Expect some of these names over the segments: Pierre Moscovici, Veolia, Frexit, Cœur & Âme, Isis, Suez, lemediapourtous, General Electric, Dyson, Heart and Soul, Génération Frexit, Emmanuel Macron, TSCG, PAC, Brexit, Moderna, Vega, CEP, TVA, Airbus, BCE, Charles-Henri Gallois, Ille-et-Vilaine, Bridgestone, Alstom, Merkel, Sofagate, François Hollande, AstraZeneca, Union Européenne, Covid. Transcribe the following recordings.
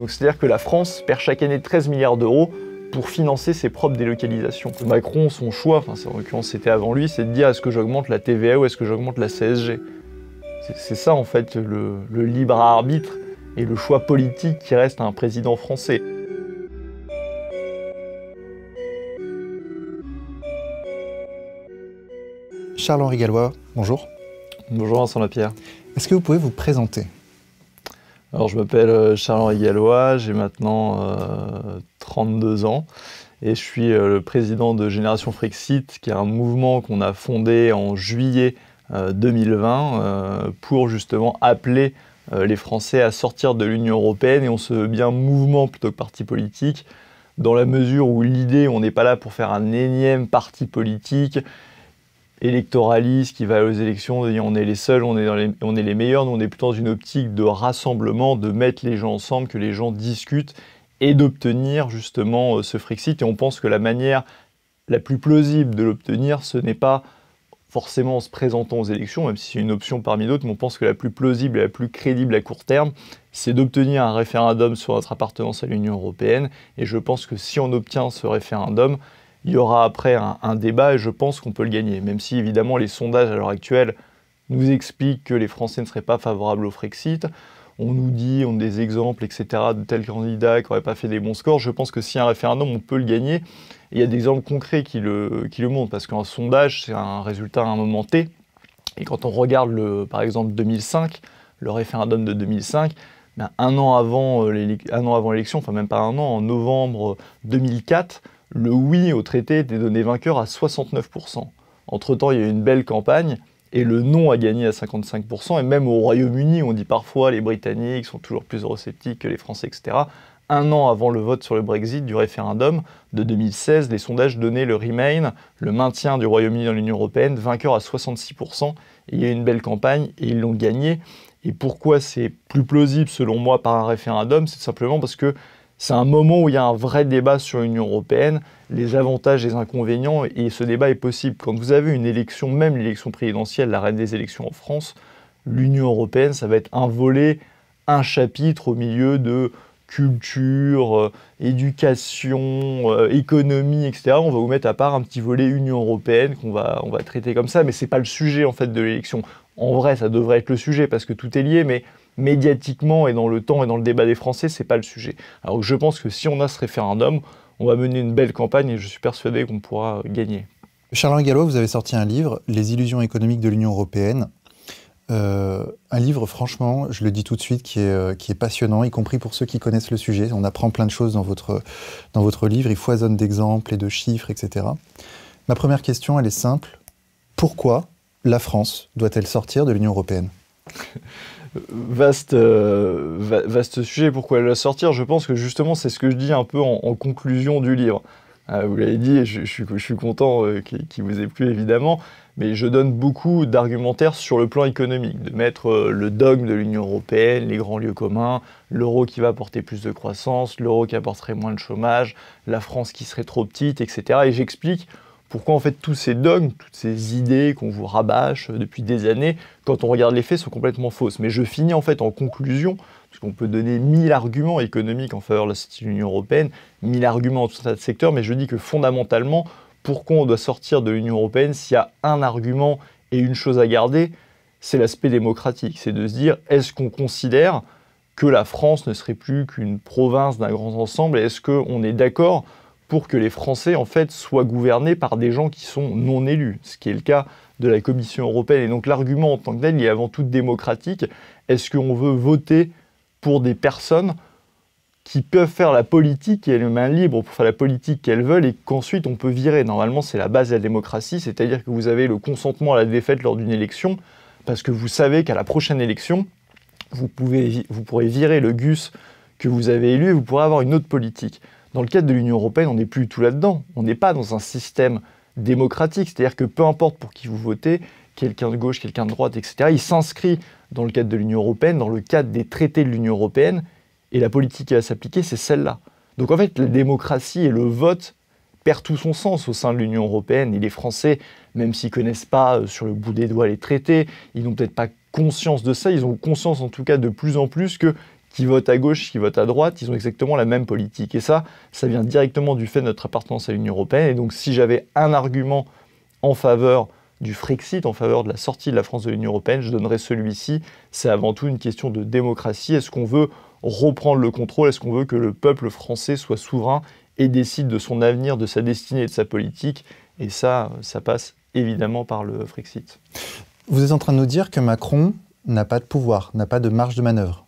Donc c'est-à-dire que la France perd chaque année 13 milliards d'euros pour financer ses propres délocalisations. Macron, son choix, enfin en l'occurrence c'était avant lui, c'est de dire est-ce que j'augmente la TVA ou est-ce que j'augmente la CSG? C'est ça en fait le libre arbitre et le choix politique qui reste à un président français. Charles-Henri Gallois, bonjour. Bonjour Vincent Lapierre. Est-ce que vous pouvez vous présenter? Alors je m'appelle Charles-Henri Gallois, j'ai maintenant 32 ans et je suis le président de Génération Frexit, qui est un mouvement qu'on a fondé en juillet 2020 pour justement appeler les Français à sortir de l'Union Européenne, et on se veut bien mouvement plutôt que parti politique, dans la mesure où l'idée, on n'est pas là pour faire un énième parti politique électoraliste qui va aux élections, on est les seuls, on est les meilleurs. Nous, on est plutôt dans une optique de rassemblement, de mettre les gens ensemble, que les gens discutent et d'obtenir justement ce Frexit. Et on pense que la manière la plus plausible de l'obtenir, ce n'est pas forcément en se présentant aux élections, même si c'est une option parmi d'autres, mais on pense que la plus plausible et la plus crédible à court terme, c'est d'obtenir un référendum sur notre appartenance à l'Union européenne. Et je pense que si on obtient ce référendum, il y aura après un débat et je pense qu'on peut le gagner, même si évidemment les sondages à l'heure actuelle nous expliquent que les Français ne seraient pas favorables au Frexit. On nous dit, on a des exemples, etc., de tels candidats qui n'auraient pas fait des bons scores. Je pense que si un référendum, on peut le gagner. Et il y a des exemples concrets qui le montrent, parce qu'un sondage, c'est un résultat à un moment T. Et quand on regarde, par exemple, 2005, le référendum de 2005, ben, un an avant l'élection, enfin même pas un an, en novembre 2004, le oui au traité était donné vainqueur à 69%. Entre-temps, il y a eu une belle campagne et le non a gagné à 55%. Et même au Royaume-Uni, on dit parfois les Britanniques sont toujours plus eurosceptiques que les Français, etc. Un an avant le vote sur le Brexit du référendum de 2016, les sondages donnaient le Remain, le maintien du Royaume-Uni dans l'Union européenne, vainqueur à 66%. Et il y a eu une belle campagne et ils l'ont gagné. Et pourquoi c'est plus plausible, selon moi, par un référendum? C'est simplement parce que c'est un moment où il y a un vrai débat sur l'Union européenne, les avantages et les inconvénients, et ce débat est possible. Quand vous avez une élection, même l'élection présidentielle, la reine des élections en France, l'Union européenne, ça va être un volet, un chapitre au milieu de culture, éducation, économie, etc. On va vous mettre à part un petit volet Union européenne qu'on va traiter comme ça, mais c'est pas le sujet en fait de l'élection. En vrai, ça devrait être le sujet parce que tout est lié, mais médiatiquement et dans le temps et dans le débat des Français, c'est pas le sujet. Alors je pense que si on a ce référendum, on va mener une belle campagne et je suis persuadé qu'on pourra gagner. Charles-Henri Gallois, vous avez sorti un livre, « Les illusions économiques de l'Union européenne ». Un livre, franchement, je le dis tout de suite, qui est passionnant, y compris pour ceux qui connaissent le sujet. On apprend plein de choses dans votre livre, il foisonne d'exemples et de chiffres, etc. Ma première question, elle est simple. Pourquoi la France doit-elle sortir de l'Union européenne ? Vaste sujet, pourquoi elle doit sortir? Je pense que justement, c'est ce que je dis un peu en conclusion du livre. Vous l'avez dit, je suis content qu'il vous ait plu évidemment, mais je donne beaucoup d'argumentaires sur le plan économique, de mettre le dogme de l'Union européenne, les grands lieux communs, l'euro qui va apporter plus de croissance, l'euro qui apporterait moins de chômage, la France qui serait trop petite, etc. Et j'explique pourquoi en fait tous ces dogmes, toutes ces idées qu'on vous rabâche depuis des années, quand on regarde les faits, sont complètement fausses. Mais je finis en fait en conclusion, parce qu'on peut donner 1000 arguments économiques en faveur de l'Union européenne, 1000 arguments en tout un tas de secteurs, mais je dis que fondamentalement, pourquoi on doit sortir de l'Union européenne, s'il y a un argument et une chose à garder, c'est l'aspect démocratique. C'est de se dire, est-ce qu'on considère que la France ne serait plus qu'une province d'un grand ensemble, et est-ce qu'on est d'accord pour que les Français en fait soient gouvernés par des gens qui sont non élus, ce qui est le cas de la Commission européenne. Et donc l'argument en tant que tel, il est avant tout démocratique. Est-ce qu'on veut voter pour des personnes qui peuvent faire la politique, et elles ont main libre pour faire la politique qu'elles veulent, et qu'ensuite on peut virer? Normalement c'est la base de la démocratie, c'est-à-dire que vous avez le consentement à la défaite lors d'une élection, parce que vous savez qu'à la prochaine élection, vous pourrez virer le gus que vous avez élu, et vous pourrez avoir une autre politique. Dans le cadre de l'Union européenne, on n'est plus du tout là-dedans. On n'est pas dans un système démocratique, c'est-à-dire que peu importe pour qui vous votez, quelqu'un de gauche, quelqu'un de droite, etc., il s'inscrit dans le cadre de l'Union européenne, dans le cadre des traités de l'Union européenne, et la politique qui va s'appliquer, c'est celle-là. Donc en fait, la démocratie et le vote perdent tout son sens au sein de l'Union européenne, et les Français, même s'ils ne connaissent pas sur le bout des doigts les traités, ils n'ont peut-être pas conscience de ça, ils ont conscience en tout cas de plus en plus que qui votent à gauche, qui votent à droite, ils ont exactement la même politique. Et ça, ça vient directement du fait de notre appartenance à l'Union européenne. Et donc, si j'avais un argument en faveur du Frexit, en faveur de la sortie de la France de l'Union européenne, je donnerais celui-ci. C'est avant tout une question de démocratie. Est-ce qu'on veut reprendre le contrôle? Est-ce qu'on veut que le peuple français soit souverain et décide de son avenir, de sa destinée et de sa politique? Et ça, ça passe évidemment par le Frexit. Vous êtes en train de nous dire que Macron n'a pas de pouvoir, n'a pas de marge de manœuvre?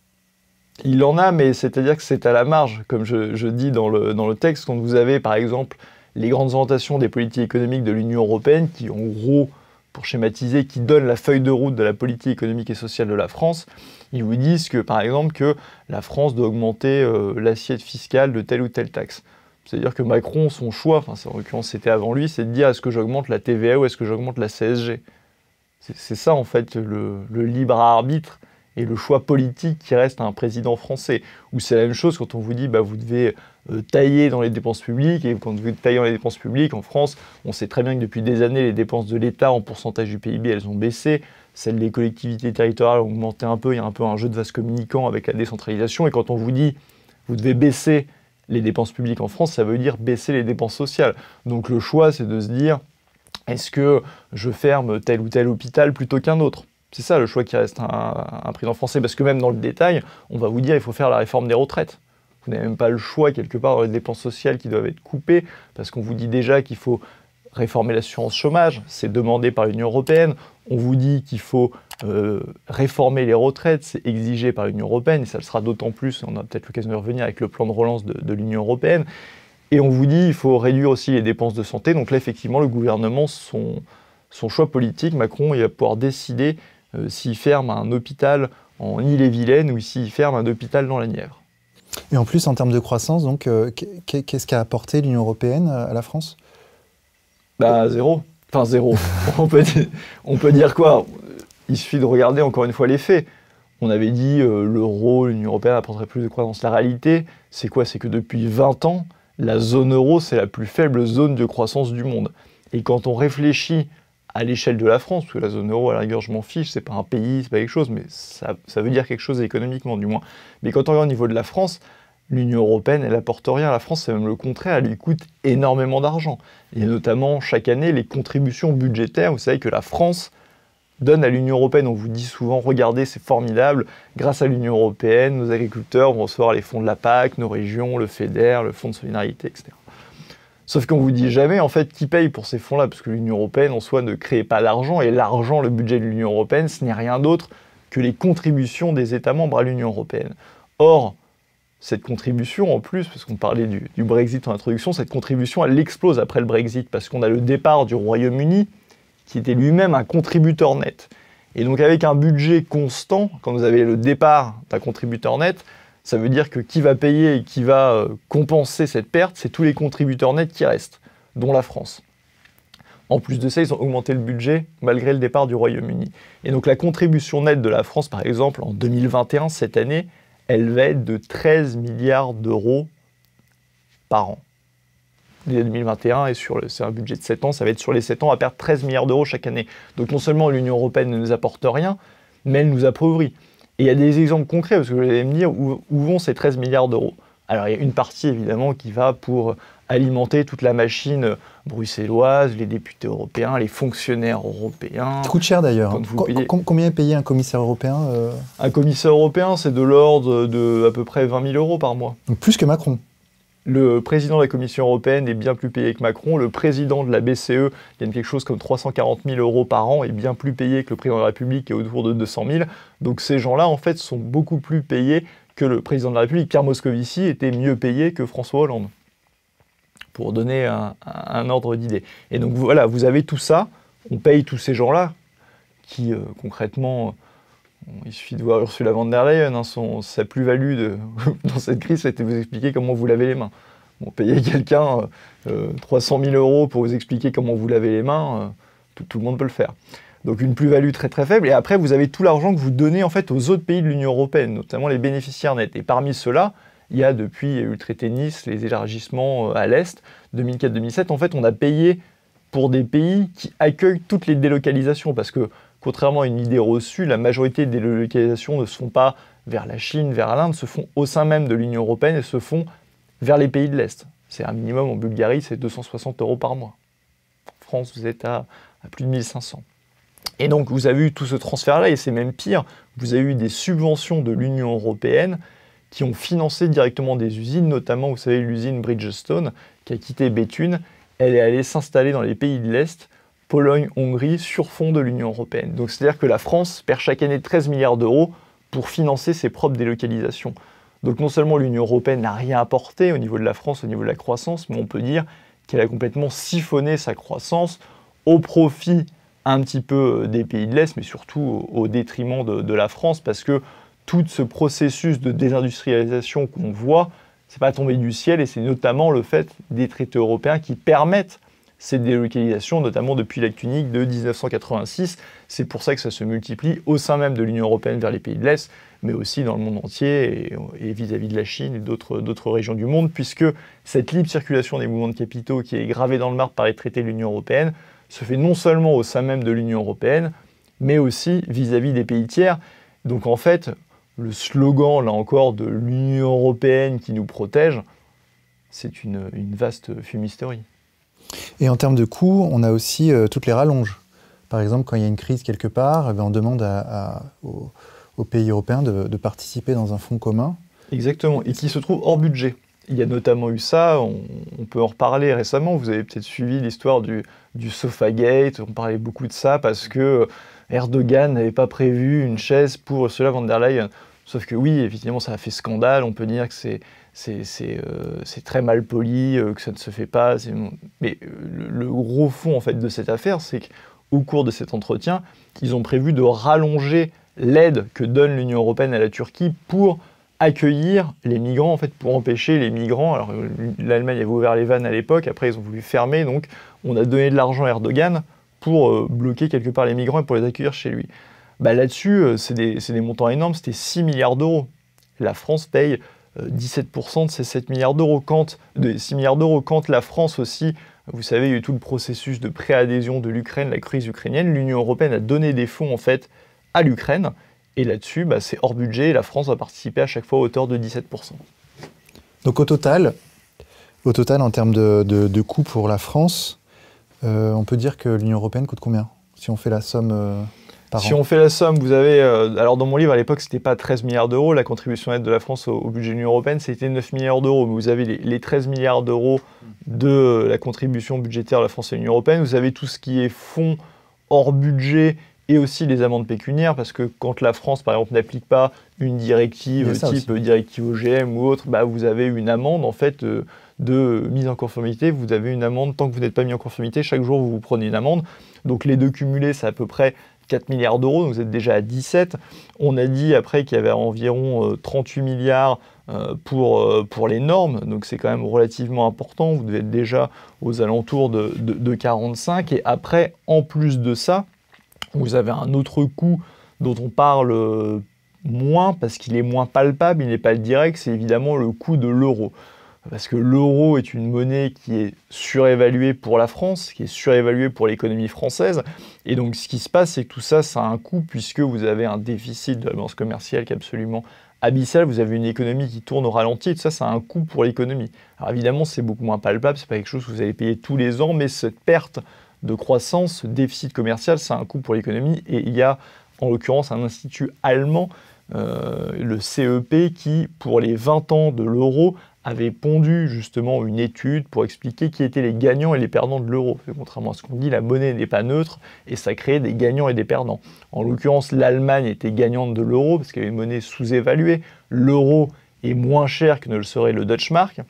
Il en a, mais c'est-à-dire que c'est à la marge, comme je dis dans le texte, quand vous avez par exemple les grandes orientations des politiques économiques de l'Union européenne, qui en gros, pour schématiser, qui donnent la feuille de route de la politique économique et sociale de la France, ils vous disent que par exemple que la France doit augmenter l'assiette fiscale de telle ou telle taxe. C'est-à-dire que Macron, son choix, enfin en l'occurrence c'était avant lui, c'est de dire est-ce que j'augmente la TVA ou est-ce que j'augmente la CSG? C'est ça en fait le libre arbitre et le choix politique qui reste à un président français. Ou c'est la même chose quand on vous dit bah, vous devez tailler dans les dépenses publiques, et quand vous taillez dans les dépenses publiques, en France, on sait très bien que depuis des années, les dépenses de l'État en pourcentage du PIB, elles ont baissé, celles des collectivités territoriales ont augmenté un peu, il y a un peu un jeu de vase communicant avec la décentralisation, et quand on vous dit vous devez baisser les dépenses publiques en France, ça veut dire baisser les dépenses sociales. Donc le choix, c'est de se dire est-ce que je ferme tel ou tel hôpital plutôt qu'un autre? C'est ça le choix qui reste un président français, parce que même dans le détail, on va vous dire il faut faire la réforme des retraites. Vous n'avez même pas le choix quelque part dans les dépenses sociales qui doivent être coupées, parce qu'on vous dit déjà qu'il faut réformer l'assurance chômage, c'est demandé par l'Union européenne. On vous dit qu'il faut réformer les retraites, c'est exigé par l'Union européenne, et ça le sera d'autant plus, on a peut-être l'occasion de revenir avec le plan de relance de l'Union européenne. Et on vous dit qu'il faut réduire aussi les dépenses de santé. Donc là, effectivement, le gouvernement, son choix politique, Macron, il va pouvoir décider s'il ferme un hôpital en Ille-et-Vilaine ou s'il ferme un hôpital dans la Nièvre. Et en plus, en termes de croissance, donc, qu'est-ce qu'a apporté l'Union européenne à la France? Bah, zéro. Enfin, zéro. on peut dire quoi? Il suffit de regarder encore une fois les faits. On avait dit l'euro, l'Union européenne apporterait plus de croissance. La réalité, c'est quoi? C'est que depuis 20 ans, la zone euro, c'est la plus faible zone de croissance du monde. Et quand on réfléchit à l'échelle de la France, parce que la zone euro, à la rigueur, je m'en fiche, c'est pas un pays, c'est pas quelque chose, mais ça veut dire quelque chose économiquement, du moins. Mais quand on regarde au niveau de la France, l'Union européenne, elle n'apporte rien à la France, c'est même le contraire, elle lui coûte énormément d'argent. Et notamment, chaque année, les contributions budgétaires, vous savez que la France donne à l'Union européenne. On vous dit souvent, regardez, c'est formidable, grâce à l'Union européenne, nos agriculteurs vont recevoir les fonds de la PAC, nos régions, le FEDER, le Fonds de solidarité, etc. Sauf qu'on ne vous dit jamais, en fait, qui paye pour ces fonds-là, parce que l'Union européenne, en soi, ne crée pas d'argent, et l'argent, le budget de l'Union européenne, ce n'est rien d'autre que les contributions des États membres à l'Union européenne. Or, cette contribution, en plus, parce qu'on parlait du Brexit en introduction, cette contribution, elle explose après le Brexit, parce qu'on a le départ du Royaume-Uni, qui était lui-même un contributeur net. Et donc avec un budget constant, quand vous avez le départ d'un contributeur net, ça veut dire que qui va payer et qui va compenser cette perte, c'est tous les contributeurs nets qui restent, dont la France. En plus de ça, ils ont augmenté le budget malgré le départ du Royaume-Uni. Et donc la contribution nette de la France, par exemple, en 2021, cette année, elle va être de 13 milliards d'euros par an. L'année 2021, et c'est un budget de 7 ans, ça va être sur les 7 ans à perdre 13 milliards d'euros chaque année. Donc non seulement l'Union européenne ne nous apporte rien, mais elle nous appauvrit. Et il y a des exemples concrets, parce que vous allez me dire où vont ces 13 milliards d'euros. Alors il y a une partie évidemment qui va pour alimenter toute la machine bruxelloise, les députés européens, les fonctionnaires européens. Ça coûte cher d'ailleurs. Combien est payé un commissaire européen Un commissaire européen, c'est de l'ordre de à peu près 20 000 euros par mois. Donc plus que Macron. Le président de la Commission européenne est bien plus payé que Macron. Le président de la BCE gagne quelque chose comme 340 000 euros par an et est bien plus payé que le président de la République qui est autour de 200 000. Donc ces gens-là, en fait, sont beaucoup plus payés que le président de la République. Pierre Moscovici était mieux payé que François Hollande, pour donner un ordre d'idée. Et donc voilà, vous avez tout ça. On paye tous ces gens-là qui, concrètement... Il suffit de voir Ursula von der Leyen, hein, sa plus-value dans cette crise, c'était vous expliquer comment vous lavez les mains. Bon, payer quelqu'un 300 000 euros pour vous expliquer comment vous lavez les mains, tout le monde peut le faire. Donc une plus-value très très faible. Et après, vous avez tout l'argent que vous donnez en fait, aux autres pays de l'Union européenne, notamment les bénéficiaires nets. Et parmi ceux-là, il y a depuis le traité de Nice, les élargissements à l'Est, 2004-2007, en fait, on a payé pour des pays qui accueillent toutes les délocalisations, parce que contrairement à une idée reçue, la majorité des délocalisations ne sont pas vers la Chine, vers l'Inde, se font au sein même de l'Union européenne et se font vers les pays de l'Est. C'est un minimum en Bulgarie, c'est 260 € par mois. En France, vous êtes à plus de 1500. Et donc, vous avez eu tout ce transfert-là, et c'est même pire, vous avez eu des subventions de l'Union européenne qui ont financé directement des usines, notamment, vous savez, l'usine Bridgestone, qui a quitté Béthune, elle est allée s'installer dans les pays de l'Est, Pologne, Hongrie, sur fond de l'Union européenne. Donc, c'est-à-dire que la France perd chaque année 13 milliards € pour financer ses propres délocalisations. Donc, non seulement l'Union européenne n'a rien apporté au niveau de la France, au niveau de la croissance, mais on peut dire qu'elle a complètement siphonné sa croissance au profit un petit peu des pays de l'Est, mais surtout au détriment de la France, parce que tout ce processus de désindustrialisation qu'on voit, c'est pas tombé du ciel, et c'est notamment le fait des traités européens qui permettent ces délocalisations, notamment depuis l'acte unique de 1986. C'est pour ça que ça se multiplie au sein même de l'Union européenne vers les pays de l'Est, mais aussi dans le monde entier et vis-à-vis de la Chine et d'autres régions du monde, puisque cette libre circulation des mouvements de capitaux qui est gravée dans le marbre par les traités de l'Union européenne se fait non seulement au sein même de l'Union européenne, mais aussi vis-à-vis des pays tiers. Donc en fait, le slogan, là encore, de l'Union européenne qui nous protège, c'est une vaste fumisterie. Et en termes de coûts, on a aussi toutes les rallonges. Par exemple, quand il y a une crise quelque part, on demande aux pays européens de participer dans un fonds commun. Exactement, et qui se trouve hors budget. Il y a notamment eu ça, on peut en reparler récemment, vous avez peut-être suivi l'histoire du Sofagate, on parlait beaucoup de ça parce que Erdogan n'avait pas prévu une chaise pour Ursula von der Leyen. Sauf que oui, évidemment, ça a fait scandale, on peut dire que c'est très mal poli, que ça ne se fait pas. Mais le gros fond en fait, de cette affaire, c'est qu'au cours de cet entretien, ils ont prévu de rallonger l'aide que donne l'Union européenne à la Turquie pour accueillir les migrants, en fait, pour empêcher les migrants. Alors, l'Allemagne avait ouvert les vannes à l'époque, après, ils ont voulu fermer, donc on a donné de l'argent à Erdogan pour bloquer quelque part les migrants et pour les accueillir chez lui. Bah, là-dessus, c'est des montants énormes, c'était 6 milliards d'euros. La France paye 17% de ces 6 milliards d'euros. Quand la France aussi, vous savez, il y a eu tout le processus de préadhésion de l'Ukraine, la crise ukrainienne, l'Union européenne a donné des fonds, en fait, à l'Ukraine. Et là-dessus, bah, c'est hors budget, et la France va participer à chaque fois à hauteur de 17%. Donc au total en termes de coûts pour la France, on peut dire que l'Union européenne coûte combien si on fait la somme par an ? Si on fait la somme, vous avez... alors dans mon livre, à l'époque, ce n'était pas 13 milliards d'euros. La contribution nette de la France au budget de l'Union européenne, c'était 9 milliards d'euros. Mais vous avez les 13 milliards d'euros de la contribution budgétaire de la France à l'Union européenne. Vous avez tout ce qui est fonds hors budget et aussi les amendes pécuniaires, parce que quand la France, par exemple, n'applique pas une directive type directive OGM ou autre, bah, vous avez une amende, en fait, de mise en conformité. Vous avez une amende, tant que vous n'êtes pas mis en conformité, chaque jour, vous prenez une amende. Donc, les deux cumulés, c'est à peu près 4 milliards d'euros, donc vous êtes déjà à 17. On a dit, après, qu'il y avait environ 38 milliards pour les normes, donc c'est quand même relativement important. Vous devez être déjà aux alentours de 45. Et après, en plus de ça, vous avez un autre coût dont on parle moins parce qu'il est moins palpable, il n'est pas direct, c'est évidemment le coût de l'euro. Parce que l'euro est une monnaie qui est surévaluée pour la France, qui est surévaluée pour l'économie française. Et donc ce qui se passe, c'est que tout ça, ça a un coût puisque vous avez un déficit de la balance commerciale qui est absolument abyssal, vous avez une économie qui tourne au ralenti, et tout ça, ça a un coût pour l'économie. Alors évidemment, c'est beaucoup moins palpable, c'est pas quelque chose que vous allez payer tous les ans, mais cette perte de croissance, ce déficit commercial, ça a un coût pour l'économie. Et il y a, en l'occurrence, un institut allemand, le CEP, qui, pour les 20 ans de l'euro, avait pondu justement une étude pour expliquer qui étaient les gagnants et les perdants de l'euro. Contrairement à ce qu'on dit, la monnaie n'est pas neutre et ça crée des gagnants et des perdants. En l'occurrence, l'Allemagne était gagnante de l'euro parce qu'il y avait une monnaie sous-évaluée. L'euro est moins cher que ne le serait le Deutsche Mark.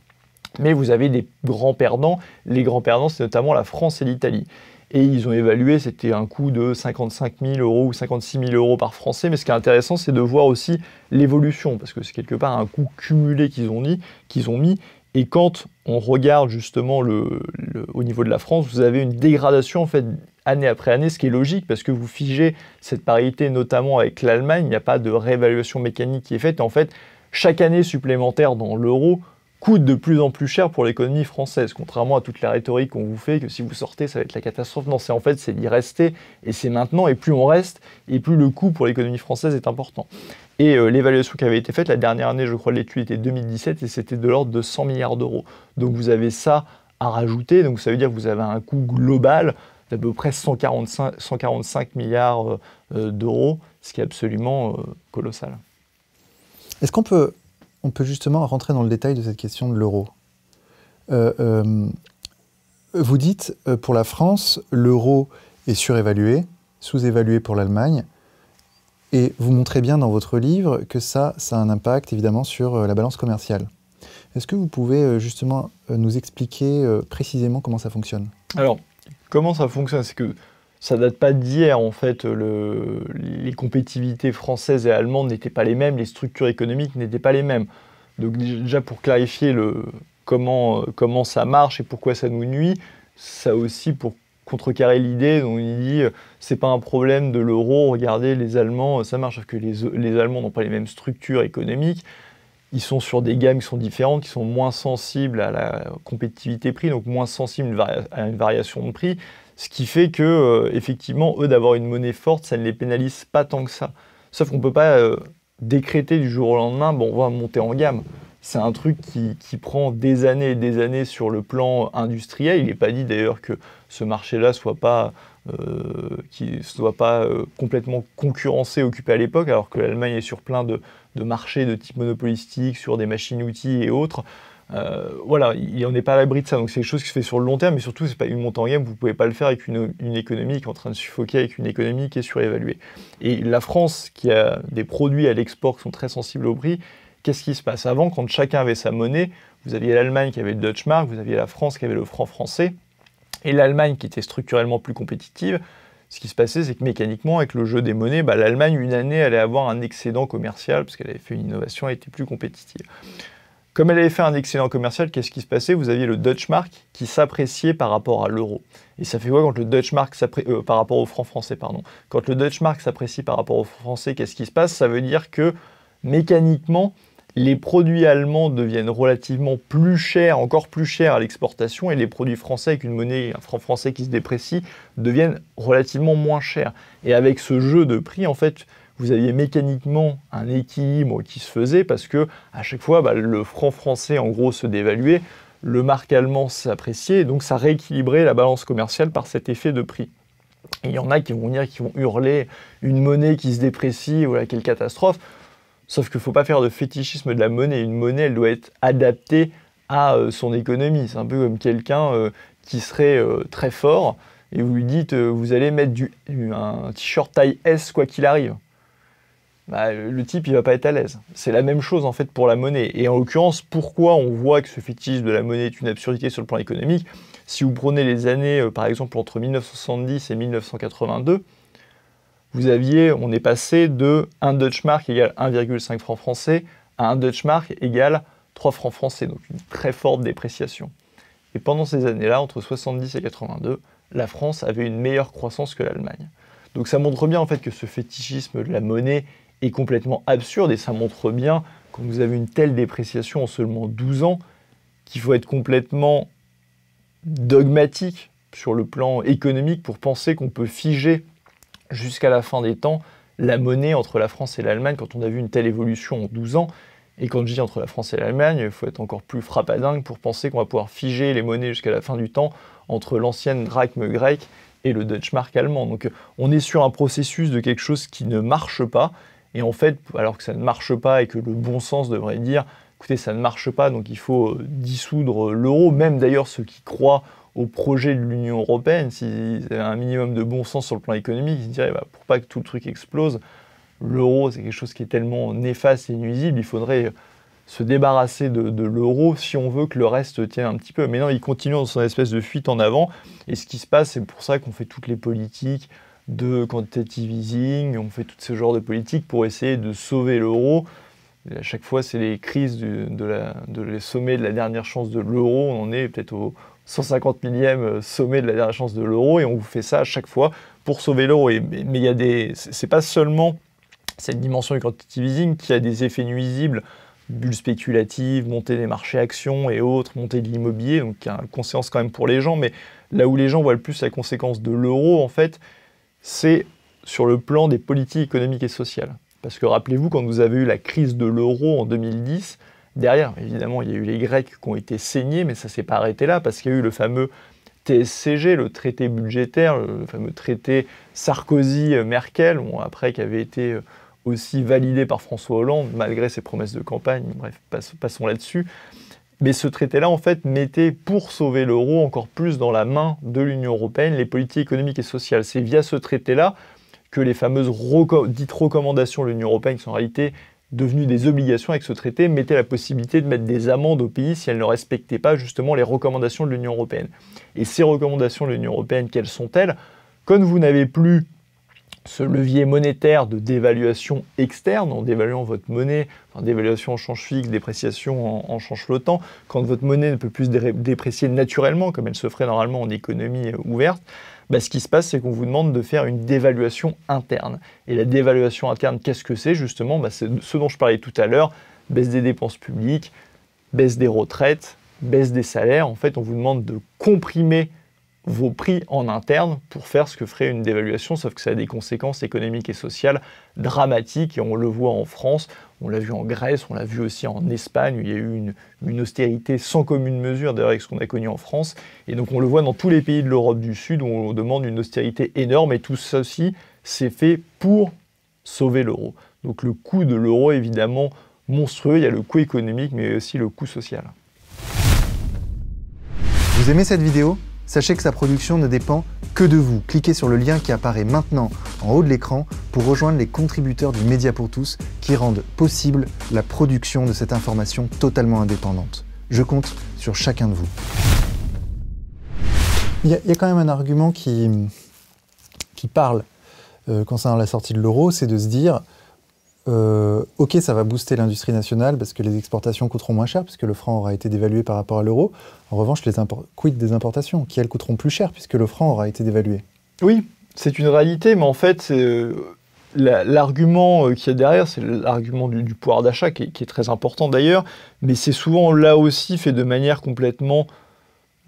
Mais vous avez des grands perdants. Les grands perdants, c'est notamment la France et l'Italie. Et ils ont évalué, c'était un coût de 55 000 € ou 56 000 € par Français. Mais ce qui est intéressant, c'est de voir aussi l'évolution, parce que c'est quelque part un coût cumulé qu'ils ont mis. Et quand on regarde justement au niveau de la France, vous avez une dégradation en fait année après année, ce qui est logique, parce que vous figez cette parité, notamment avec l'Allemagne. Il n'y a pas de réévaluation mécanique qui est faite. Et en fait, chaque année supplémentaire dans l'euro coûte de plus en plus cher pour l'économie française, contrairement à toute la rhétorique qu'on vous fait que si vous sortez, ça va être la catastrophe. Non, c'est en fait, c'est d'y rester, et c'est maintenant, et plus on reste, et plus le coût pour l'économie française est important. Et l'évaluation qui avait été faite, la dernière année, je crois, de l'étude était 2017, et c'était de l'ordre de 100 milliards d'euros. Donc vous avez ça à rajouter, donc ça veut dire que vous avez un coût global d'à peu près 145 milliards d'euros, ce qui est absolument colossal. Est-ce qu'on peut... On peut justement rentrer dans le détail de cette question de l'euro. Vous dites, pour la France, l'euro est surévalué, sous-évalué pour l'Allemagne, et vous montrez bien dans votre livre que ça a un impact évidemment sur la balance commerciale. Est-ce que vous pouvez justement nous expliquer précisément comment ça fonctionne? Alors, comment ça fonctionne, c'est que ça ne date pas d'hier, en fait. Les compétitivités françaises et allemandes n'étaient pas les mêmes, les structures économiques n'étaient pas les mêmes. Donc déjà, pour clarifier comment ça marche et pourquoi ça nous nuit, ça aussi pour contrecarrer l'idée dont il dit « c'est pas un problème de l'euro, regardez, les Allemands, ça marche ». Sauf que les Allemands n'ont pas les mêmes structures économiques, ils sont sur des gammes qui sont différentes, qui sont moins sensibles à la compétitivité prix, donc moins sensibles à une variation de prix. Ce qui fait que, effectivement, eux, d'avoir une monnaie forte, ça ne les pénalise pas tant que ça. Sauf qu'on ne peut pas décréter du jour au lendemain, bon, on va monter en gamme. C'est un truc qui prend des années et des années sur le plan industriel. Il n'est pas dit d'ailleurs que ce marché-là ne soit pas, complètement concurrencé, occupé à l'époque, alors que l'Allemagne est sur plein de marchés de type monopolistique, sur des machines-outils et autres. Voilà, on n'est pas à l'abri de ça, donc c'est quelque chose qui se fait sur le long terme, mais surtout c'est pas une montée en gamme, vous ne pouvez pas le faire avec une économie qui est en train de suffoquer, avec une économie qui est surévaluée. Et la France, qui a des produits à l'export qui sont très sensibles au prix, qu'est-ce qui se passe? Avant, quand chacun avait sa monnaie, vous aviez l'Allemagne qui avait le Deutsche Mark, vous aviez la France qui avait le franc français, et l'Allemagne qui était structurellement plus compétitive. Ce qui se passait, c'est que mécaniquement, avec le jeu des monnaies, bah, l'Allemagne, une année, allait avoir un excédent commercial, parce qu'elle avait fait une innovation, elle était plus compétitive. Comme elle avait fait un excédent commercial, qu'est-ce qui se passait? Vous aviez le Deutsche Mark qui s'appréciait par rapport à l'euro. Et ça fait quoi quand le Deutsche Mark par rapport au franc français, pardon. Quand le Deutsche Mark s'apprécie par rapport au franc français, qu'est-ce qui se passe? Ça veut dire que mécaniquement, les produits allemands deviennent relativement plus chers, encore plus chers à l'exportation, et les produits français avec une monnaie, un franc français qui se déprécie, deviennent relativement moins chers. Et avec ce jeu de prix, en fait, vous aviez mécaniquement un équilibre qui se faisait parce que à chaque fois, bah, le franc français en gros se dévaluait, le marque allemand s'appréciait, donc ça rééquilibrait la balance commerciale par cet effet de prix. Et il y en a qui vont venir, qui vont hurler une monnaie qui se déprécie, voilà quelle catastrophe. Sauf qu'il ne faut pas faire de fétichisme de la monnaie. Une monnaie, elle doit être adaptée à son économie. C'est un peu comme quelqu'un qui serait très fort et vous lui dites vous allez mettre un t-shirt taille S quoi qu'il arrive. Bah, le type, il va pas être à l'aise. C'est la même chose, en fait, pour la monnaie. Et en l'occurrence, pourquoi on voit que ce fétichisme de la monnaie est une absurdité sur le plan économique? Si vous prenez les années, par exemple, entre 1970 et 1982, vous aviez, on est passé de 1 Deutsche Mark égale 1,5 francs français à 1 Deutsche Mark égale 3 francs français, donc une très forte dépréciation. Et pendant ces années-là, entre 70 et 82, la France avait une meilleure croissance que l'Allemagne. Donc ça montre bien, en fait, que ce fétichisme de la monnaie est complètement absurde, et ça montre bien, quand vous avez une telle dépréciation en seulement 12 ans, qu'il faut être complètement dogmatique sur le plan économique pour penser qu'on peut figer jusqu'à la fin des temps la monnaie entre la France et l'Allemagne quand on a vu une telle évolution en 12 ans. Et quand je dis entre la France et l'Allemagne, il faut être encore plus frappadingue pour penser qu'on va pouvoir figer les monnaies jusqu'à la fin du temps entre l'ancienne drachme grecque et le Deutsche Mark allemand. Donc on est sur un processus de quelque chose qui ne marche pas. Et en fait, alors que ça ne marche pas et que le bon sens devrait dire, écoutez, ça ne marche pas, donc il faut dissoudre l'euro. Même d'ailleurs ceux qui croient au projet de l'Union européenne, s'ils avaient un minimum de bon sens sur le plan économique, ils se diraient, bah, pour pas que tout le truc explose, l'euro, c'est quelque chose qui est tellement néfaste et nuisible, il faudrait se débarrasser de l'euro si on veut que le reste tienne un petit peu. Mais non, il continue dans son espèce de fuite en avant. Et ce qui se passe, c'est pour ça qu'on fait toutes les politiques de quantitative easing, on fait tout ce genre de politique pour essayer de sauver l'euro. À chaque fois, c'est les crises les sommets de la dernière chance de l'euro. On en est peut-être au 150 millième sommet de la dernière chance de l'euro et on vous fait ça à chaque fois pour sauver l'euro. Mais il y a c'est pas seulement cette dimension du quantitative easing qui a des effets nuisibles bulle spéculative, montée des marchés actions et autres, montée de l'immobilier, donc qui a une conséquence quand même pour les gens, mais là où les gens voient le plus la conséquence de l'euro, en fait, c'est sur le plan des politiques économiques et sociales. Parce que rappelez-vous, quand vous avez eu la crise de l'euro en 2010, derrière, évidemment, il y a eu les Grecs qui ont été saignés, mais ça ne s'est pas arrêté là, parce qu'il y a eu le fameux TSCG, le traité budgétaire, le fameux traité Sarkozy-Merkel, bon, après qui avait été aussi validé par François Hollande, malgré ses promesses de campagne, bref, passons là-dessus. Mais ce traité-là, en fait, mettait, pour sauver l'euro, encore plus dans la main de l'Union européenne, les politiques économiques et sociales. C'est via ce traité-là que les fameuses dites recommandations de l'Union européenne, qui sont en réalité devenues des obligations avec ce traité, mettaient la possibilité de mettre des amendes aux pays si elles ne respectaient pas justement les recommandations de l'Union européenne. Et ces recommandations de l'Union européenne, quelles sont-elles? Comme vous n'avez plus ce levier monétaire de dévaluation externe, en dévaluant votre monnaie, enfin dévaluation en change fixe, dépréciation en change flottant, quand votre monnaie ne peut plus se déprécier naturellement, comme elle se ferait normalement en économie ouverte, bah ce qui se passe, c'est qu'on vous demande de faire une dévaluation interne. Et la dévaluation interne, qu'est-ce que c'est justement? C'est ce dont je parlais tout à l'heure, baisse des dépenses publiques, baisse des retraites, baisse des salaires. En fait, on vous demande de comprimer vos prix en interne pour faire ce que ferait une dévaluation, sauf que ça a des conséquences économiques et sociales dramatiques, et on le voit en France, on l'a vu en Grèce, on l'a vu aussi en Espagne, où il y a eu une austérité sans commune mesure, d'ailleurs avec ce qu'on a connu en France, et donc on le voit dans tous les pays de l'Europe du Sud, où on demande une austérité énorme, et tout ceci s'est fait pour sauver l'euro. Donc le coût de l'euro est évidemment monstrueux, il y a le coût économique, mais aussi le coût social. Vous aimez cette vidéo ? Sachez que sa production ne dépend que de vous. Cliquez sur le lien qui apparaît maintenant en haut de l'écran pour rejoindre les contributeurs du Média pour tous qui rendent possible la production de cette information totalement indépendante. Je compte sur chacun de vous. Il y a quand même un argument qui parle concernant la sortie de l'euro, c'est de se dire ok, ça va booster l'industrie nationale parce que les exportations coûteront moins cher, puisque le franc aura été dévalué par rapport à l'euro. En revanche, les quid des importations, qui elles coûteront plus cher, puisque le franc aura été dévalué. Oui, c'est une réalité, mais en fait, l'argument qu'il y a derrière, c'est l'argument du pouvoir d'achat, qui est très important d'ailleurs, mais c'est souvent là aussi fait de manière complètement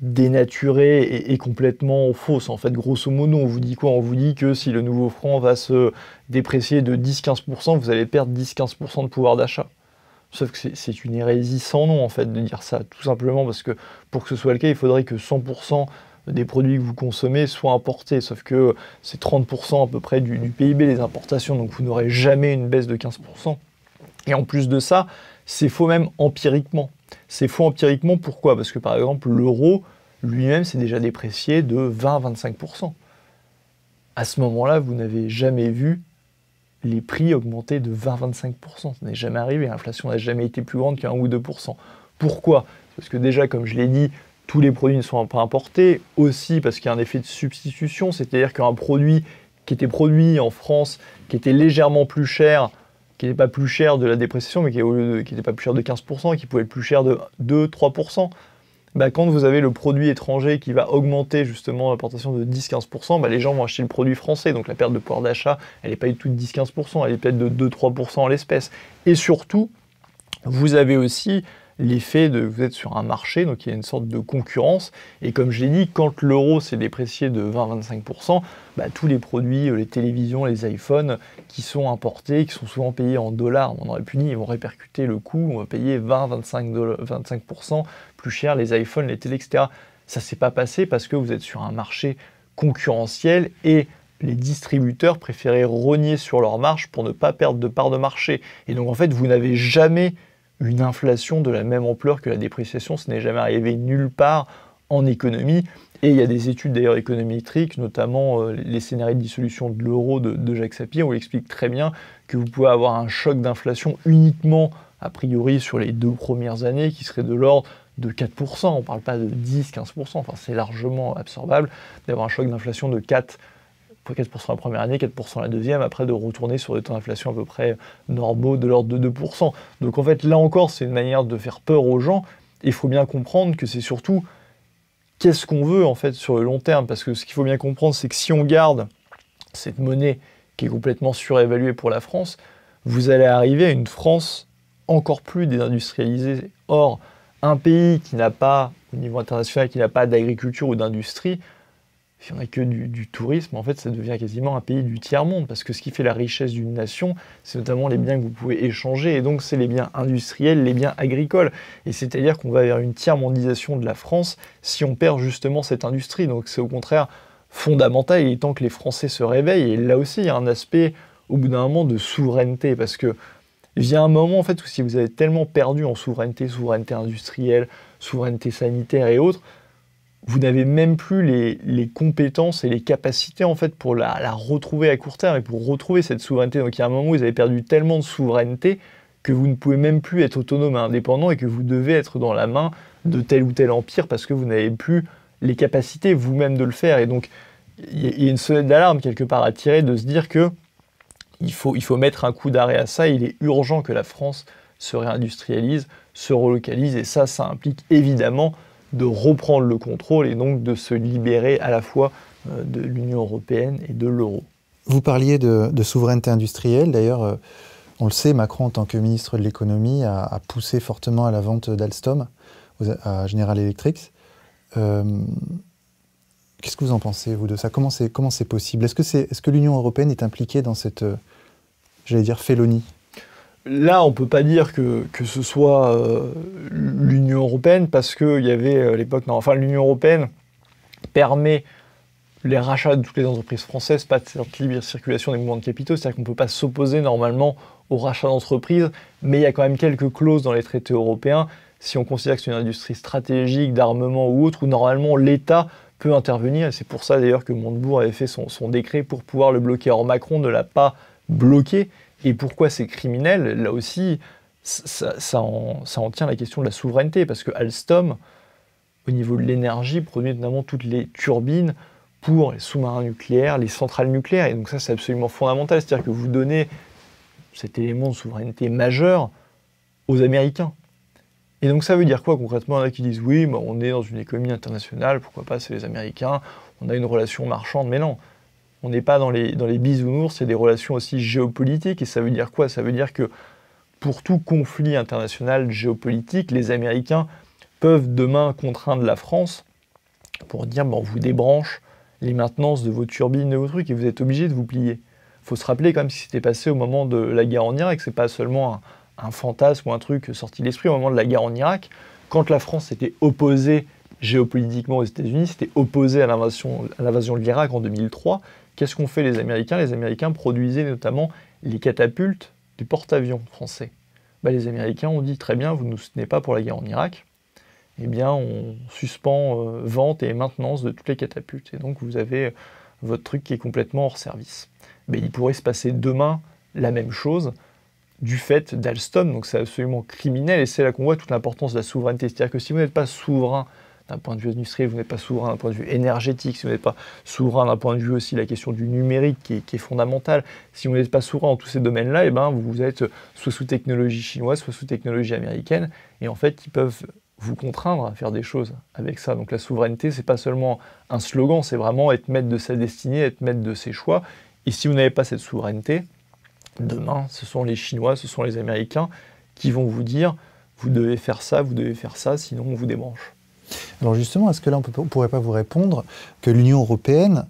dénaturée et complètement fausse. En fait, grosso modo, on vous dit quoi? On vous dit que si le nouveau franc va se déprécier de 10-15%, vous allez perdre 10-15% de pouvoir d'achat. Sauf que c'est une hérésie sans nom, en fait, de dire ça, tout simplement parce que pour que ce soit le cas, il faudrait que 100% des produits que vous consommez soient importés, sauf que c'est 30% à peu près du PIB, les importations, donc vous n'aurez jamais une baisse de 15%. Et en plus de ça, c'est faux même empiriquement. C'est faux empiriquement, pourquoi? Parce que par exemple, l'euro lui-même s'est déjà déprécié de 20-25%. À ce moment-là, vous n'avez jamais vu les prix augmenter de 20-25%. Ça n'est jamais arrivé, l'inflation n'a jamais été plus grande qu'un ou 2%. Pourquoi? Parce que déjà, comme je l'ai dit, tous les produits ne sont pas importés, aussi parce qu'il y a un effet de substitution, c'est-à-dire qu'un produit qui était produit en France, qui était légèrement plus cher, qui n'était pas plus cher de la dépréciation, mais qui n'était pas plus cher de 15%, qui pouvait être plus cher de 2-3%, bah quand vous avez le produit étranger qui va augmenter justement l'importation de 10-15%, bah les gens vont acheter le produit français, donc la perte de pouvoir d'achat, elle n'est pas du tout de 10-15%, elle est peut-être de 2-3% en l'espèce. Et surtout, vous avez aussi l'effet de vous êtes sur un marché, donc il y a une sorte de concurrence, et comme je l'ai dit, quand l'euro s'est déprécié de 20-25%, bah, tous les produits, les télévisions, les iPhones qui sont importés, qui sont souvent payés en dollars, on aurait pu dire, ils vont répercuter le coût, on va payer 20-25% plus cher les iPhones, les télés, etc. Ça ne s'est pas passé parce que vous êtes sur un marché concurrentiel et les distributeurs préféraient rogner sur leur marge pour ne pas perdre de part de marché. Et donc en fait, vous n'avez jamais une inflation de la même ampleur que la dépréciation, ce n'est jamais arrivé nulle part en économie. Et il y a des études d'ailleurs économétriques, notamment les scénarios de dissolution de l'euro de Jacques Sapir, où il explique très bien que vous pouvez avoir un choc d'inflation uniquement, a priori, sur les 2 premières années, qui serait de l'ordre de 4%. On ne parle pas de 10-15%, enfin c'est largement absorbable d'avoir un choc d'inflation de 4% la première année, 4% la deuxième, après de retourner sur des taux d'inflation à peu près normaux de l'ordre de 2%. Donc en fait, là encore, c'est une manière de faire peur aux gens, et il faut bien comprendre que c'est surtout qu'est-ce qu'on veut en fait sur le long terme, parce que ce qu'il faut bien comprendre, c'est que si on garde cette monnaie qui est complètement surévaluée pour la France, vous allez arriver à une France encore plus désindustrialisé. Or, un pays qui n'a pas, au niveau international, qui n'a pas d'agriculture ou d'industrie, si on n'a que du tourisme, en fait, ça devient quasiment un pays du tiers-monde, parce que ce qui fait la richesse d'une nation, c'est notamment les biens que vous pouvez échanger, et donc c'est les biens industriels, les biens agricoles. Et c'est-à-dire qu'on va vers une tiers-mondisation de la France si on perd justement cette industrie. Donc c'est au contraire fondamental, et tant que les Français se réveillent, et là aussi, il y a un aspect, au bout d'un moment, de souveraineté, parce que vient un moment, en fait, où si vous avez tellement perdu en souveraineté, souveraineté industrielle, souveraineté sanitaire et autres, vous n'avez même plus les compétences et les capacités en fait pour la retrouver à court terme et pour retrouver cette souveraineté. Donc il y a un moment où vous avez perdu tellement de souveraineté que vous ne pouvez même plus être autonome et indépendant et que vous devez être dans la main de tel ou tel empire parce que vous n'avez plus les capacités vous-même de le faire. Et donc il y a une sonnette d'alarme quelque part à tirer de se dire que il faut mettre un coup d'arrêt à ça. Il est urgent que la France se réindustrialise, se relocalise et ça implique évidemment de reprendre le contrôle et donc de se libérer à la fois de l'Union européenne et de l'euro. Vous parliez de souveraineté industrielle. D'ailleurs, on le sait, Macron, en tant que ministre de l'économie, a poussé fortement à la vente d'Alstom à General Electric. Qu'est-ce que vous en pensez, vous, de ça? Comment c'est possible? Est-ce que l'Union européenne est impliquée dans cette, j'allais dire, félonie? Là, on ne peut pas dire que ce soit l'Union européenne, parce qu'il y avait à l'époque... Non, enfin, l'Union européenne permet les rachats de toutes les entreprises françaises, pas de cette libre circulation des mouvements de capitaux, c'est-à-dire qu'on ne peut pas s'opposer normalement aux rachats d'entreprises, mais il y a quand même quelques clauses dans les traités européens, si on considère que c'est une industrie stratégique, d'armement ou autre, où normalement l'État peut intervenir, et c'est pour ça d'ailleurs que Montebourg avait fait son décret pour pouvoir le bloquer. Or, Macron ne l'a pas bloqué. Et pourquoi c'est criminel? Là aussi, ça en tient la question de la souveraineté, parce que Alstom, au niveau de l'énergie, produit notamment toutes les turbines pour les sous-marins nucléaires, les centrales nucléaires. Et donc ça, c'est absolument fondamental. C'est-à-dire que vous donnez cet élément de souveraineté majeur aux Américains. Et donc ça veut dire quoi concrètement? Il y en a qui disent « oui, bah, on est dans une économie internationale, pourquoi pas, c'est les Américains, on a une relation marchande », mais non. On n'est pas dans les bisounours, c'est des relations aussi géopolitiques. Et ça veut dire quoi? Ça veut dire que pour tout conflit international géopolitique, les Américains peuvent demain contraindre la France pour dire bon, « on vous débranche les maintenances de vos turbines, de vos trucs, et vous êtes obligés de vous plier ». Il faut se rappeler quand même ce qui s'était passé au moment de la guerre en Irak. Ce n'est pas seulement un fantasme ou un truc sorti de l'esprit. Au moment de la guerre en Irak, quand la France s'était opposée géopolitiquement aux États-Unis, s'était opposée à l'invasion de l'Irak en 2003, qu'est-ce qu'ont fait les Américains? Les Américains produisaient notamment les catapultes du porte-avions français. Ben, les Américains ont dit très bien, vous ne nous soutenez pas pour la guerre en Irak, eh bien on suspend vente et maintenance de toutes les catapultes. Et donc vous avez votre truc qui est complètement hors service. Ben, il pourrait se passer demain la même chose du fait d'Alstom, donc c'est absolument criminel et c'est là qu'on voit toute l'importance de la souveraineté. C'est-à-dire que si vous n'êtes pas souverain d'un point de vue industriel, vous n'êtes pas souverain d'un point de vue énergétique, si vous n'êtes pas souverain d'un point de vue aussi la question du numérique qui est fondamentale, si vous n'êtes pas souverain dans tous ces domaines-là, et ben vous êtes soit sous technologie chinoise, soit sous technologie américaine, et en fait ils peuvent vous contraindre à faire des choses avec ça. Donc la souveraineté, c'est pas seulement un slogan, c'est vraiment être maître de sa destinée, être maître de ses choix, et si vous n'avez pas cette souveraineté, demain ce sont les Chinois, ce sont les Américains qui vont vous dire vous devez faire ça, vous devez faire ça, sinon on vous débranche. Alors justement, est-ce que là, on ne pourrait pas vous répondre que l'Union européenne,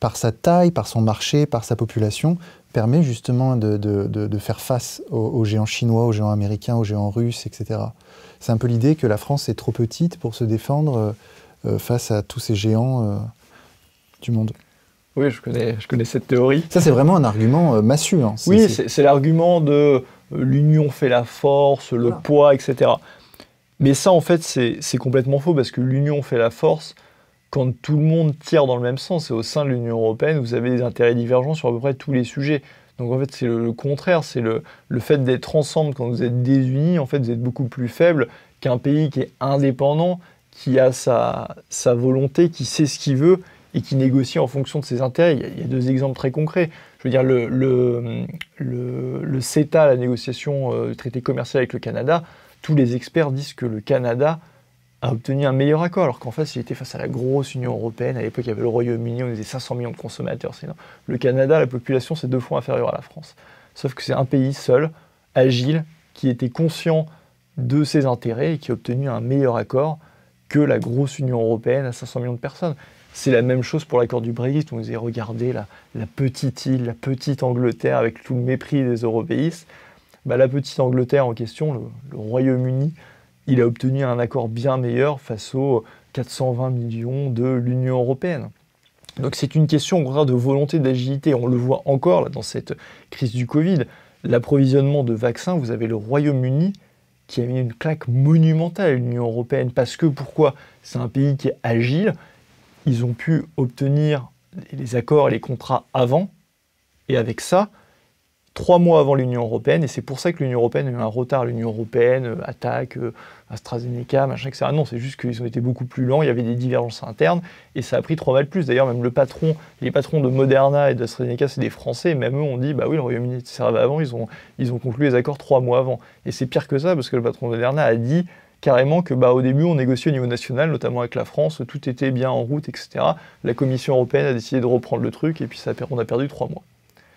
par sa taille, par son marché, par sa population, permet justement de faire face aux géants chinois, aux géants américains, aux géants russes, etc. C'est un peu l'idée que la France est trop petite pour se défendre face à tous ces géants du monde. Oui, je connais cette théorie. Ça, c'est vraiment un argument massu. Hein. Oui, c'est l'argument de l'union fait la force, le voilà. Poids, etc. Mais ça, en fait, c'est complètement faux, parce que l'Union fait la force quand tout le monde tire dans le même sens. Et au sein de l'Union européenne, vous avez des intérêts divergents sur à peu près tous les sujets. Donc, en fait, c'est le contraire. C'est le fait d'être ensemble. Quand vous êtes désunis, en fait, vous êtes beaucoup plus faible qu'un pays qui est indépendant, qui a sa volonté, qui sait ce qu'il veut et qui négocie en fonction de ses intérêts. Il y a deux exemples très concrets. Je veux dire, le CETA, la négociation du traité commercial avec le Canada, tous les experts disent que le Canada a obtenu un meilleur accord, alors qu'en fait, il était face à la grosse Union européenne. À l'époque, il y avait le Royaume-Uni, on était 500 millions de consommateurs. Sinon, le Canada, la population, c'est 2 fois inférieure à la France. Sauf que c'est un pays seul, agile, qui était conscient de ses intérêts et qui a obtenu un meilleur accord que la grosse Union européenne à 500 millions de personnes. C'est la même chose pour l'accord du Brexit. On disait, regardez la petite île, la petite Angleterre avec tout le mépris des européistes. Bah, la petite Angleterre en question, le Royaume-Uni, il a obtenu un accord bien meilleur face aux 420 millions de l'Union européenne. Donc c'est une question au contraire de volonté, d'agilité. On le voit encore là, dans cette crise du Covid. L'approvisionnement de vaccins, vous avez le Royaume-Uni qui a mis une claque monumentale à l'Union européenne. Parce que pourquoi? C'est un pays qui est agile. Ils ont pu obtenir les accords et les contrats avant. Et avec ça, 3 mois avant l'Union européenne, et c'est pour ça que l'Union européenne a eu un retard. L'Union européenne attaque AstraZeneca, machin, etc. Non, c'est juste qu'ils ont été beaucoup plus lents, il y avait des divergences internes, et ça a pris 3 mois de plus. D'ailleurs, même les patrons de Moderna et d'AstraZeneca, c'est des Français, et même eux ont dit, bah oui, le Royaume-Uni servait avant, ils ont conclu les accords 3 mois avant. Et c'est pire que ça, parce que le patron de Moderna a dit carrément que, bah, au début, on négociait au niveau national, notamment avec la France, tout était bien en route, etc. La Commission européenne a décidé de reprendre le truc, et puis on a perdu 3 mois.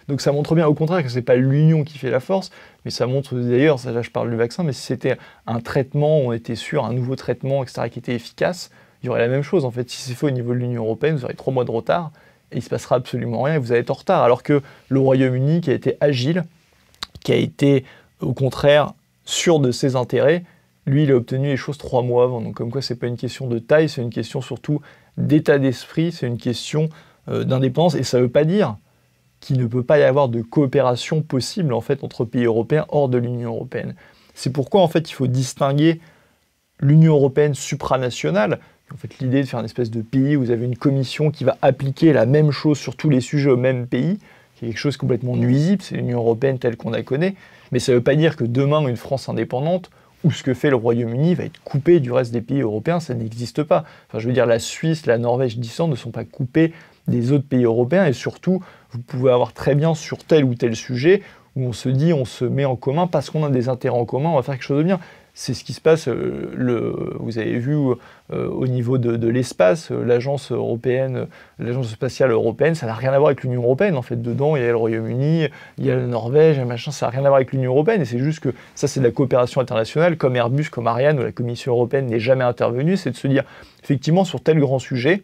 Donc ça montre bien au contraire que ce n'est pas l'union qui fait la force, mais ça montre d'ailleurs, là je parle du vaccin, mais si c'était un traitement, on était sûr, un nouveau traitement, etc., qui était efficace, il y aurait la même chose. En fait, si c'est fait au niveau de l'Union européenne, vous aurez 3 mois de retard, et il ne se passera absolument rien, et vous allez être en retard. Alors que le Royaume-Uni, qui a été agile, qui a été au contraire sûr de ses intérêts, lui, il a obtenu les choses 3 mois avant. Donc comme quoi, ce n'est pas une question de taille, c'est une question surtout d'état d'esprit, c'est une question d'indépendance, et ça ne veut pas dire qu'il ne peut pas y avoir de coopération possible en fait entre pays européens hors de l'Union européenne. C'est pourquoi en fait il faut distinguer l'Union européenne supranationale, en fait l'idée de faire une espèce de pays où vous avez une commission qui va appliquer la même chose sur tous les sujets au même pays, qui est quelque chose de complètement nuisible, c'est l'Union européenne telle qu'on la connaît, mais ça ne veut pas dire que demain une France indépendante ou ce que fait le Royaume-Uni va être coupé du reste des pays européens, ça n'existe pas. Enfin je veux dire la Suisse, la Norvège, Dyson ne sont pas coupés des autres pays européens, et surtout, vous pouvez avoir très bien sur tel ou tel sujet où on se dit, on se met en commun parce qu'on a des intérêts en commun, on va faire quelque chose de bien. C'est ce qui se passe, vous avez vu au niveau de l'espace, l'agence européenne, l'agence spatiale européenne, ça n'a rien à voir avec l'Union européenne. En fait, dedans, il y a le Royaume-Uni, il y a la Norvège, machin, ça n'a rien à voir avec l'Union européenne. Et c'est juste que ça, c'est de la coopération internationale, comme Airbus, comme Ariane, où la Commission européenne n'est jamais intervenue. C'est de se dire, effectivement, sur tel grand sujet,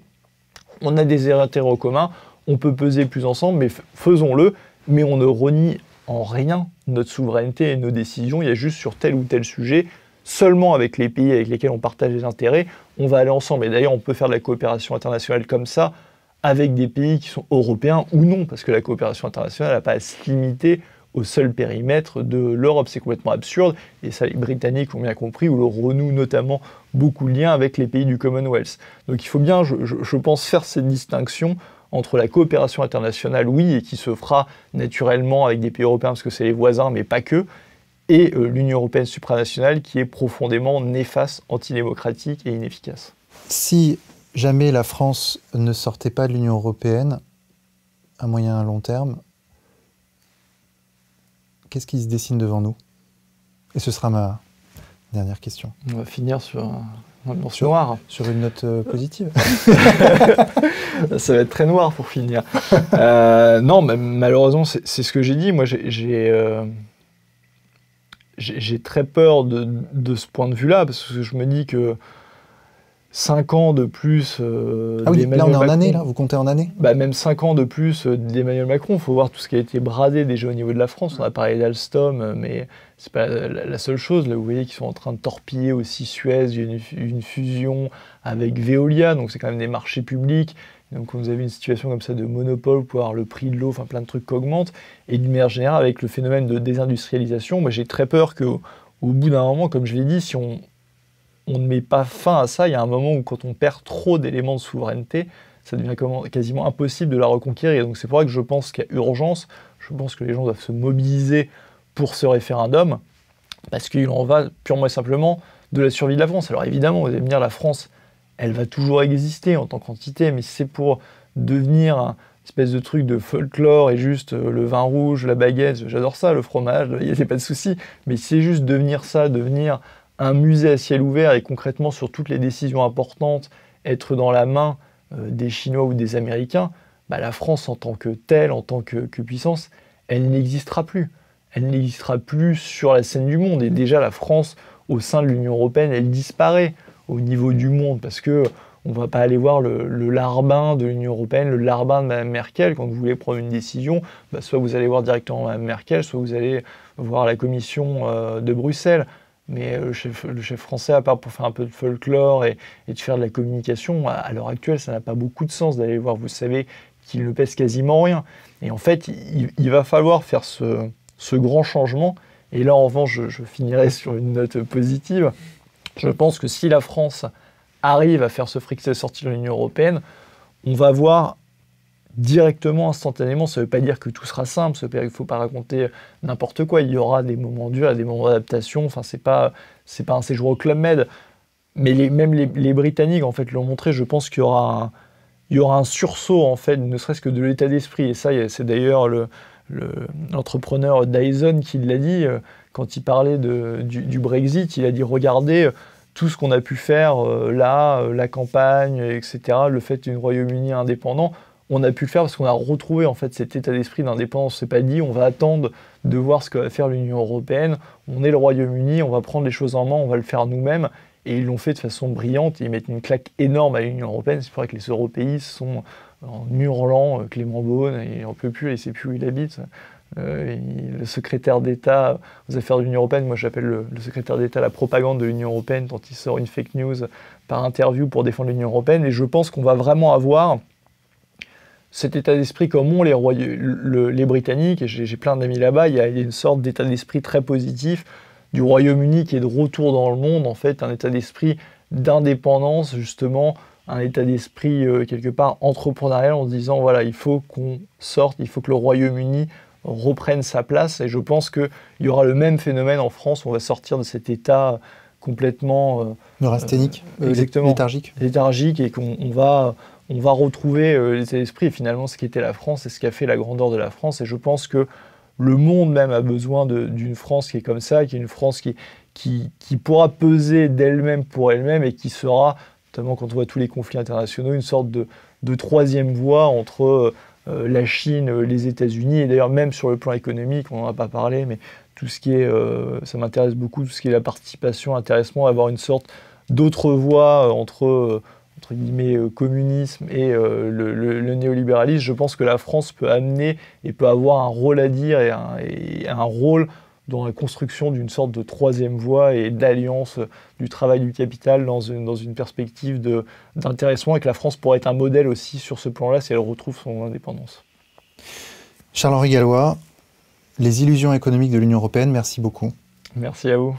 on a des intérêts en commun, on peut peser plus ensemble, mais faisons-le, mais on ne renie en rien notre souveraineté et nos décisions. Il y a juste sur tel ou tel sujet, seulement avec les pays avec lesquels on partage les intérêts, on va aller ensemble. Et d'ailleurs, on peut faire de la coopération internationale comme ça, avec des pays qui sont européens ou non, parce que la coopération internationale n'a pas à se limiter au seul périmètre de l'Europe. C'est complètement absurde, et ça les Britanniques ont bien compris, où l'on renoue notamment beaucoup de liens avec les pays du Commonwealth. Donc il faut bien, je pense, faire cette distinction entre la coopération internationale, oui, et qui se fera naturellement avec des pays européens, parce que c'est les voisins, mais pas que, et l'Union européenne supranationale, qui est profondément néfaste, antidémocratique et inefficace. Si jamais la France ne sortait pas de l'Union européenne, à moyen et à long terme, qu'est-ce qui se dessine devant nous? Et ce sera ma dernière question. On va finir sur un noir. Sur une note positive. Ça va être très noir pour finir. Non, mais malheureusement, c'est ce que j'ai dit. Moi, j'ai très peur de ce point de vue-là, parce que je me dis que 5 ans de plus d'Emmanuel Macron. Là, on est en année, là, vous comptez en année? Bah, même 5 ans de plus d'Emmanuel Macron. Il faut voir tout ce qui a été bradé déjà au niveau de la France. On a parlé d'Alstom, mais c'est pas la seule chose. Là, vous voyez qu'ils sont en train de torpiller aussi Suez, une fusion avec Veolia. Donc, c'est quand même des marchés publics. Donc, vous avez une situation comme ça de monopole pour avoir le prix de l'eau, enfin, plein de trucs qui augmentent. Et d'une manière générale, avec le phénomène de désindustrialisation, moi, j'ai très peur qu'au bout d'un moment, comme je l'ai dit, si on ne met pas fin à ça. Il y a un moment où quand on perd trop d'éléments de souveraineté, ça devient quasiment impossible de la reconquérir. Donc c'est pour ça que je pense qu'il y a urgence. Je pense que les gens doivent se mobiliser pour ce référendum, parce qu'il en va purement et simplement de la survie de la France. Alors évidemment, vous allez me dire, la France, elle va toujours exister en tant qu'entité, mais c'est pour devenir une espèce de truc de folklore et juste le vin rouge, la baguette, j'adore ça, le fromage, il n'y a pas de souci. Mais c'est juste devenir ça, devenir un musée à ciel ouvert et concrètement sur toutes les décisions importantes, être dans la main des Chinois ou des Américains, bah, la France en tant que telle, en tant que puissance, elle n'existera plus. elle n'existera plus sur la scène du monde. Et déjà, la France, au sein de l'Union européenne, elle disparaît au niveau du monde, parce que on ne va pas aller voir le larbin de l'Union européenne, le larbin de Mme Merkel. Quand vous voulez prendre une décision, bah, soit vous allez voir directement Mme Merkel, soit vous allez voir la commission de Bruxelles. Mais le chef français, à part pour faire un peu de folklore et de faire de la communication, à l'heure actuelle, ça n'a pas beaucoup de sens d'aller voir. Vous savez qu'il ne pèse quasiment rien. Et en fait, il va falloir faire ce grand changement. Et là, en revanche, je finirai sur une note positive. Je pense que si la France arrive à faire ce Frexit de sortie de l'Union européenne, on va voir directement, instantanément. Ça ne veut pas dire que tout sera simple, ça veut dire qu'il ne faut pas raconter n'importe quoi. Il y aura des moments durs, et des moments d'adaptation. Enfin, c'est pas un séjour au Club Med. Mais même les Britanniques, en fait, l'ont montré. Je pense qu'il y aura un sursaut, en fait, ne serait-ce que de l'état d'esprit. Et ça, c'est d'ailleurs l'entrepreneur Dyson qui l'a dit quand il parlait du Brexit. Il a dit « Regardez, tout ce qu'on a pu faire, là, la campagne, etc., le fait d'une Royaume-Uni indépendant, on a pu le faire parce qu'on a retrouvé en fait cet état d'esprit d'indépendance. C'est pas dit, on va attendre de voir ce que va faire l'Union européenne, on est le Royaume-Uni, on va prendre les choses en main, on va le faire nous-mêmes. » Et ils l'ont fait de façon brillante, ils mettent une claque énorme à l'Union européenne. C'est pour ça que les européistes sont en hurlant, Clément Beaune, il n'en peut plus, il ne sait plus où il habite. Le secrétaire d'État aux affaires de l'Union européenne, moi j'appelle le secrétaire d'État la propagande de l'Union européenne quand il sort une fake news par interview pour défendre l'Union européenne. Et je pense qu'on va vraiment avoir cet état d'esprit comme ont les Britanniques, et j'ai plein d'amis là-bas. Il y a une sorte d'état d'esprit très positif du Royaume-Uni qui est de retour dans le monde, en fait, un état d'esprit d'indépendance, justement, un état d'esprit quelque part entrepreneurial, en se disant voilà, il faut qu'on sorte, il faut que le Royaume-Uni reprenne sa place. Et je pense qu'il y aura le même phénomène en France, on va sortir de cet état complètement neurasthénique, léthargique, et qu'on va retrouver l'état d'esprit, finalement, ce qu'était la France et ce qu'a fait la grandeur de la France. Et je pense que le monde même a besoin d'une France qui est comme ça, qui est une France qui pourra peser d'elle-même pour elle-même, et qui sera, notamment quand on voit tous les conflits internationaux, une sorte de troisième voie entre la Chine, les États-Unis, et d'ailleurs même sur le plan économique, on n'en a pas parlé, mais tout ce qui est, ça m'intéresse beaucoup, tout ce qui est la participation, l'intéressement, avoir une sorte d'autre voie entre guillemets, communisme et le néolibéralisme. Je pense que la France peut amener et peut avoir un rôle à dire et un rôle dans la construction d'une sorte de troisième voie et d'alliance du travail du capital dans une perspective d'intéressement, et que la France pourrait être un modèle aussi sur ce plan-là si elle retrouve son indépendance. Charles-Henri Gallois, les illusions économiques de l'Union européenne, merci beaucoup. Merci à vous.